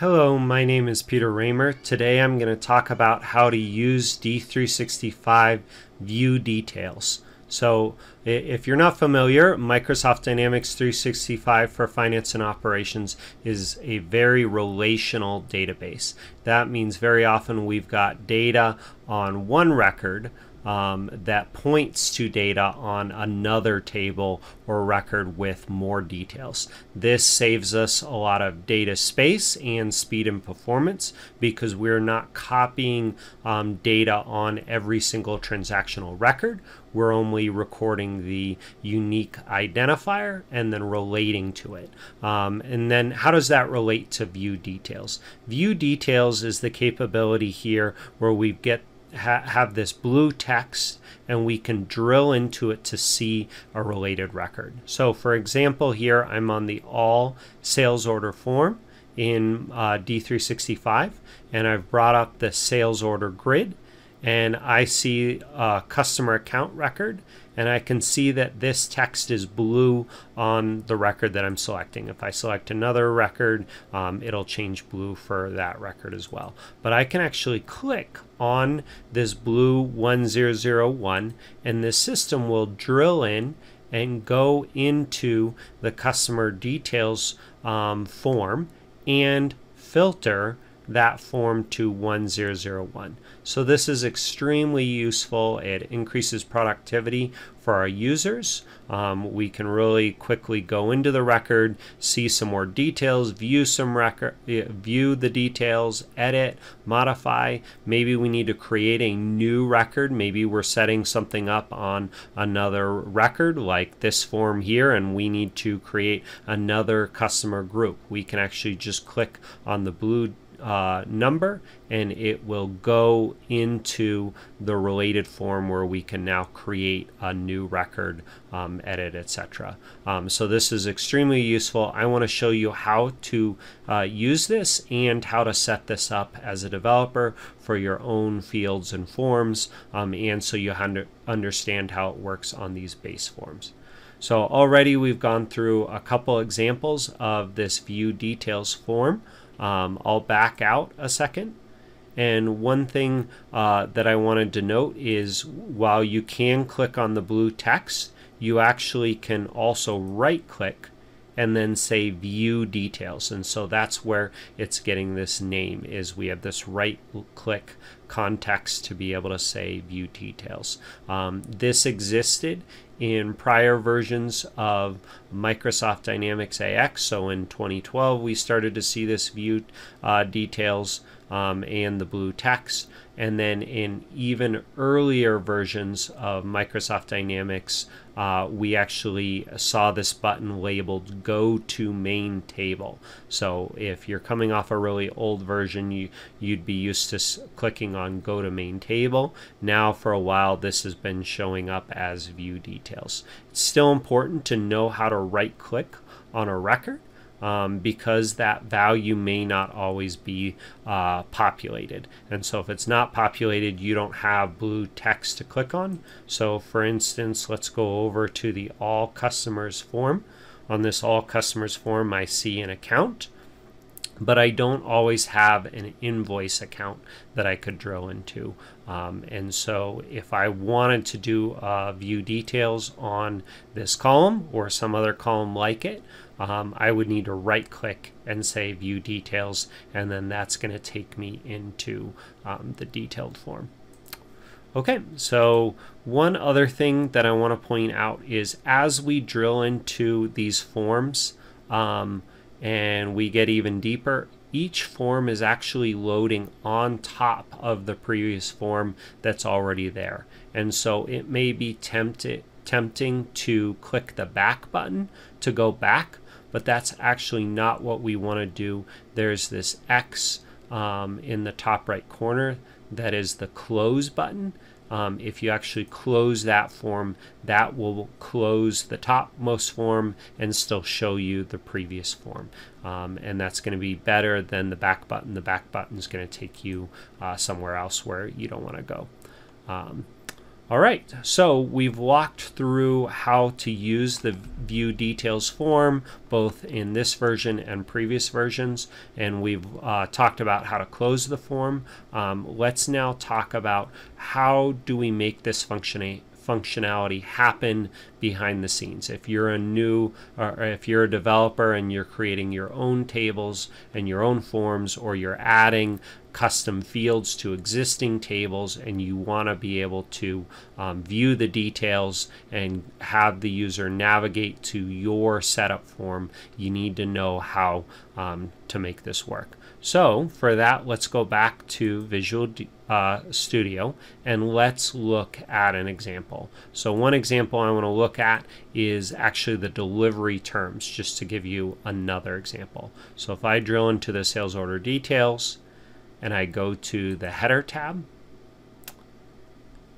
Hello, my name is Peter Ramer. Today I'm going to talk about how to use D365 view details. So if you're not familiar, Microsoft Dynamics 365 for Finance and Operations is a very relational database. That means very often we've got data on one record that points to data on another table or record with more details. This saves us a lot of data space and speed and performance because we're not copying data on every single transactional record. We're only recording the unique identifier and then relating to it. And then how does that relate to view details? View details is the capability here where we have this blue text and we can drill into it to see a related record. So for example, here I'm on the all sales order form in D365, and I've brought up the sales order grid, and I see a customer account record, and I can see that this text is blue on the record that I'm selecting. If I select another record, it'll change blue for that record as well. But I can actually click on this blue 1001, and the system will drill in and go into the customer details form and filter that form to 1001. So this is extremely useful. It increases productivity for our users. We can really quickly go into the record, see some more details, view the details, edit, modify. Maybe we need to create a new record. Maybe we're setting something up on another record like this form here, and we need to create another customer group. We can actually just click on the blue number, and it will go into the related form where we can now create a new record, edit, etc. So this is extremely useful. I want to show you how to use this and how to set this up as a developer for your own fields and forms, and so you understand how it works on these base forms. So already we've gone through a couple examples of this view details form. I'll back out a second. And one thing that I wanted to note is while you can click on the blue text, you actually can also right click and then say view details. And so that's where it's getting this name, is we have this right click context to be able to say view details. This existed in prior versions of Microsoft Dynamics AX. So in 2012, we started to see this view details and the blue text. And then in even earlier versions of Microsoft Dynamics, we actually saw this button labeled Go to Main Table. So if you're coming off a really old version, you'd be used to clicking on Go to Main Table. Now for a while, this has been showing up as View Details. It's still important to know how to right-click on a record because that value may not always be populated. And so if it's not populated, you don't have blue text to click on. So for instance, let's go over to the All Customers form. On this All Customers form, I see an account, but I don't always have an invoice account that I could drill into. And so if I wanted to do view details on this column or some other column like it, I would need to right click and say view details, and then that's going to take me into the detailed form. Okay, so one other thing that I want to point out is as we drill into these forms, and we get even deeper, each form is actually loading on top of the previous form that's already there. And so it may be tempting to click the back button to go back, but that's actually not what we want to do. There's this X in the top right corner that is the close button. If you actually close that form, that will close the topmost form and still show you the previous form. And that's going to be better than the back button. The back button is going to take you somewhere else where you don't want to go. All right, so we've walked through how to use the View Details form, both in this version and previous versions, and we've talked about how to close the form. Let's now talk about how do we make this functionality happen behind the scenes. If you're a developer and you're creating your own tables and your own forms, or you're adding custom fields to existing tables and you want to be able to view the details and have the user navigate to your setup form, you need to know how to make this work. So for that, let's go back to Visual Studio and let's look at an example. So one example I want to look at is actually the delivery terms, just to give you another example. So if I drill into the sales order details and I go to the header tab,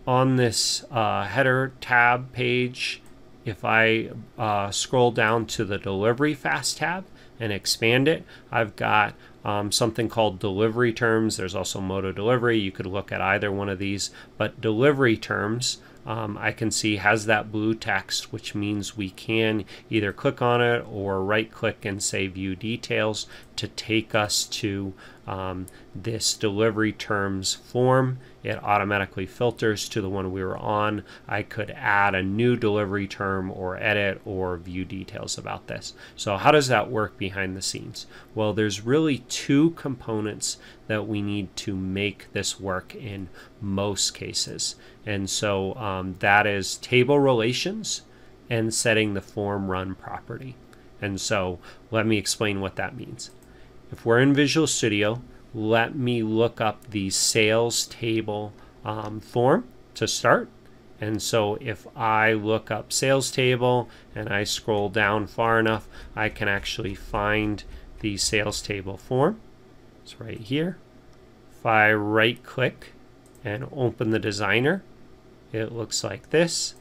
on this header tab page, if I scroll down to the delivery fast tab and expand it, I've got something called delivery terms. There's also mode of delivery. You could look at either one of these, but delivery terms, I can see, has that blue text, which means we can either click on it or right click and say View Details to take us to this delivery terms form. It automatically filters to the one we were on. I could add a new delivery term or edit or view details about this. So how does that work behind the scenes? Well, there's really two components that we need to make this work in most cases. And so that is table relations and setting the form run property. And so let me explain what that means. If we're in Visual Studio, let me look up the sales table form to start. And so if I look up sales table and I scroll down far enough, I can actually find the sales table form. It's right here. If I right click and open the designer, it looks like this.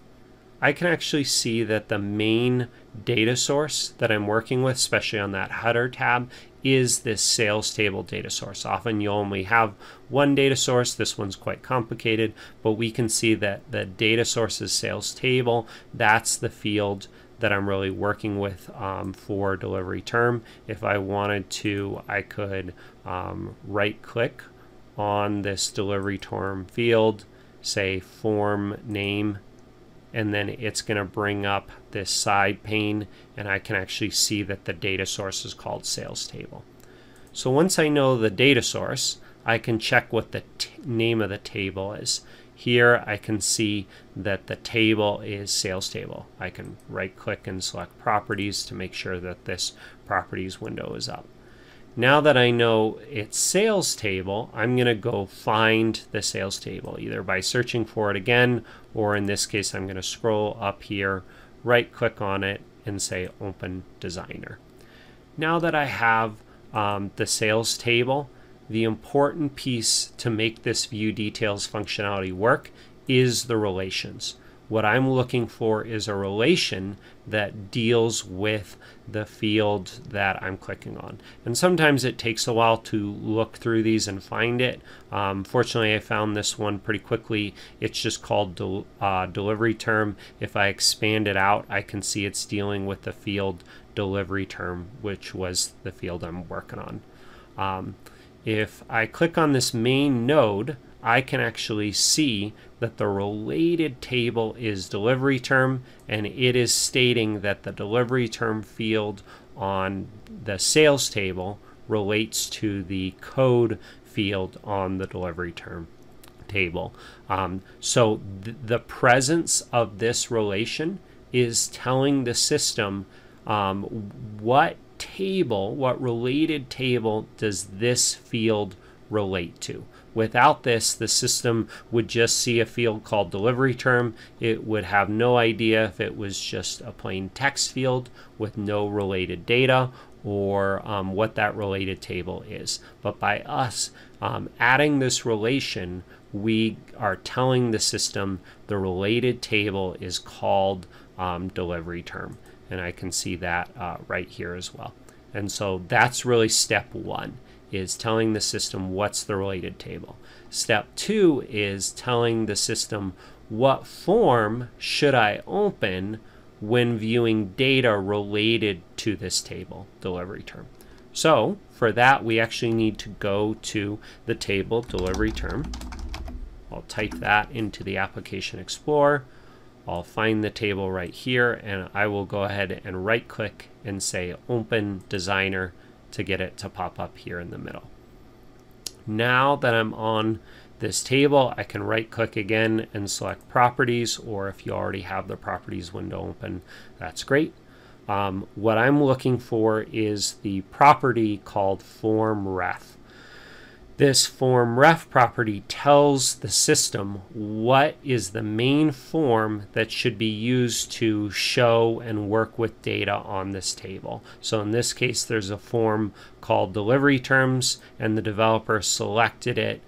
I can actually see that the main data source that I'm working with, especially on that header tab, is this sales table data source. Often you'll only have one data source. This one's quite complicated, but we can see that the data source is sales table. That's the field that I'm really working with for delivery term. If I wanted to, I could right click on this delivery term field, say form name, and then it's going to bring up this side pane, and I can actually see that the data source is called sales table. So once I know the data source, I can check what the name of the table is. Here I can see that the table is sales table. I can right click and select properties to make sure that this properties window is up. Now that I know it's sales table, I'm going to go find the sales table, either by searching for it again, or in this case, I'm going to scroll up here, right click on it, and say Open Designer. Now that I have the sales table, the important piece to make this View Details functionality work is the relations. What I'm looking for is a relation that deals with the field that I'm clicking on. And sometimes it takes a while to look through these and find it. Fortunately, I found this one pretty quickly. It's just called delivery term. If I expand it out, I can see it's dealing with the field delivery term, which was the field I'm working on. If I click on this main node, I can actually see that the related table is delivery term, and it is stating that the delivery term field on the sales table relates to the code field on the delivery term table. So the presence of this relation is telling the system what related table does this field relate to. Without this, the system would just see a field called delivery term. It would have no idea if it was just a plain text field with no related data or what that related table is. But by us adding this relation, we are telling the system the related table is called delivery term. And I can see that right here as well. And so that's really step one, is telling the system what's the related table. Step two is telling the system what form should I open when viewing data related to this table delivery term? So for that, we actually need to go to the table delivery term. I'll type that into the Application Explorer. I'll find the table right here, and I will go ahead and right click and say Open Designer to get it to pop up here in the middle. Now that I'm on this table, I can right click again and select Properties, or if you already have the Properties window open, that's great. What I'm looking for is the property called FormRef. This FormRef property tells the system what is the main form that should be used to show and work with data on this table. So in this case, there's a form called delivery terms, and the developer selected it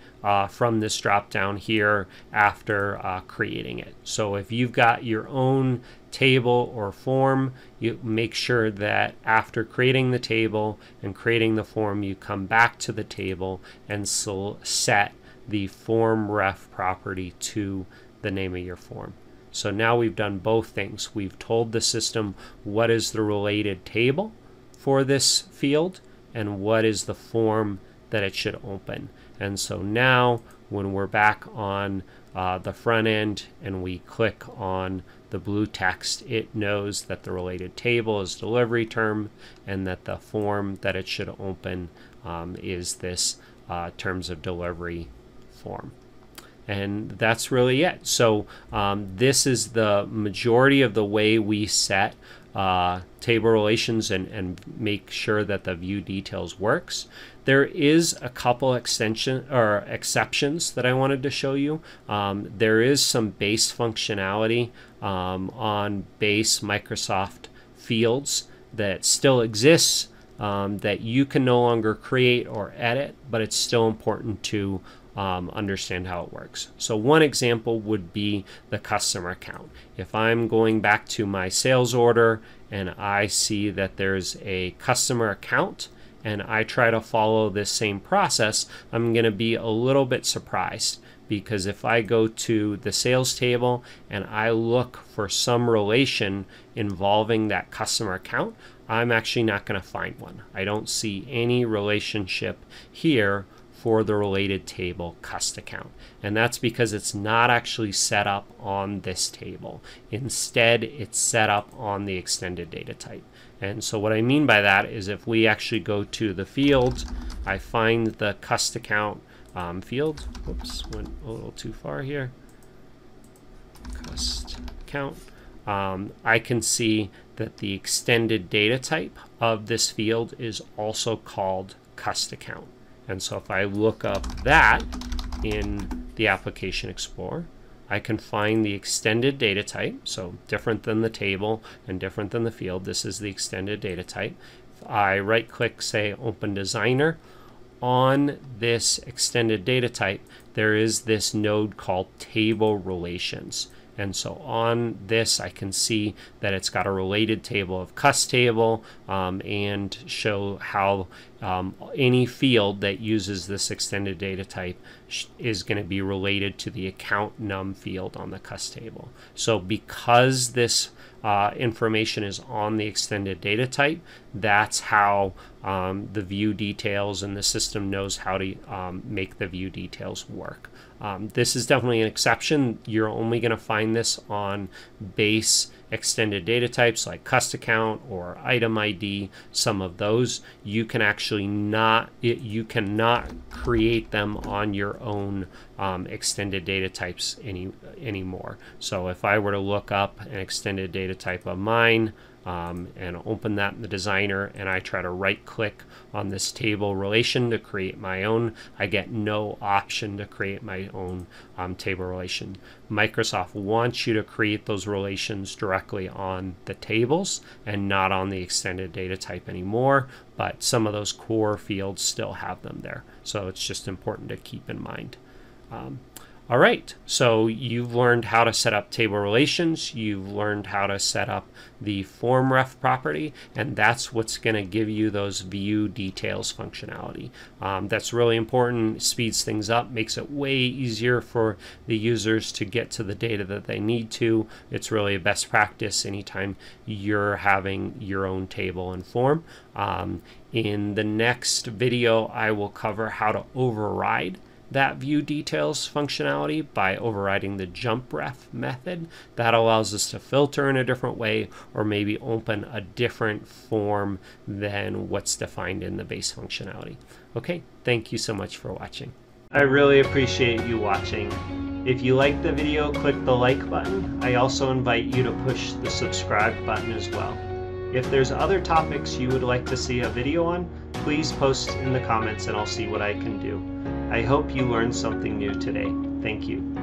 from this drop down here after creating it. So if you've got your own table or form, you make sure that after creating the table and creating the form, you come back to the table and set the FormRef property to the name of your form. So now we've done both things. We've told the system what is the related table for this field and what is the form that it should open. And so now when we're back on the front end and we click on the blue text, it knows that the related table is delivery term and that the form that it should open is this terms of delivery form. And that's really it. So this is the majority of the way we set table relations and make sure that the view details works. There is a couple exceptions that I wanted to show you. There is some base functionality on base Microsoft fields that still exists that you can no longer create or edit, but it's still important to understand how it works. So one example would be the customer account. If I'm going back to my sales order and I see that there's a customer account and I try to follow this same process, I'm going to be a little bit surprised, because if I go to the sales table and I look for some relation involving that customer account, I'm actually not going to find one. I don't see any relationship here for the related table CustAccount. And that's because it's not actually set up on this table. Instead, it's set up on the extended data type. And so what I mean by that is if we actually go to the field, I find the CustAccount field. Whoops, went a little too far here. CustAccount. I can see that the extended data type of this field is also called CustAccount. And so if I look up that in the Application Explorer, I can find the extended data type, so different than the table and different than the field. This is the extended data type. If I right-click, say, Open Designer, on this extended data type, there is this node called Table Relations. And so on this, I can see that it's got a related table of cust table and show how any field that uses this extended data type is going to be related to the account num field on the cust table. So because this information is on the extended data type, that's how the view details and the system knows how to make the view details work. This is definitely an exception. You're only going to find this on base extended data types like CustAccount or item ID. Some of those you can actually you cannot create them on your own extended data types anymore. So if I were to look up an extended data type of mine and open that in the designer, and I try to right click on this table relation to create my own, I get no option to create my own table relation. Microsoft wants you to create those relations directly on the tables and not on the extended data type anymore, but some of those core fields still have them there. So it's just important to keep in mind. All right, so you've learned how to set up table relations, you've learned how to set up the FormRef property, and that's what's going to give you those view details functionality. That's really important, speeds things up, makes it way easier for the users to get to the data that they need to. It's really a best practice anytime you're having your own table and form. In the next video, I will cover how to override that view details functionality by overriding the jumpRef method. That allows us to filter in a different way or maybe open a different form than what's defined in the base functionality. Okay, thank you so much for watching. I really appreciate you watching. If you liked the video, click the like button. I also invite you to push the subscribe button as well. If there's other topics you would like to see a video on, please post in the comments and I'll see what I can do. I hope you learned something new today. Thank you.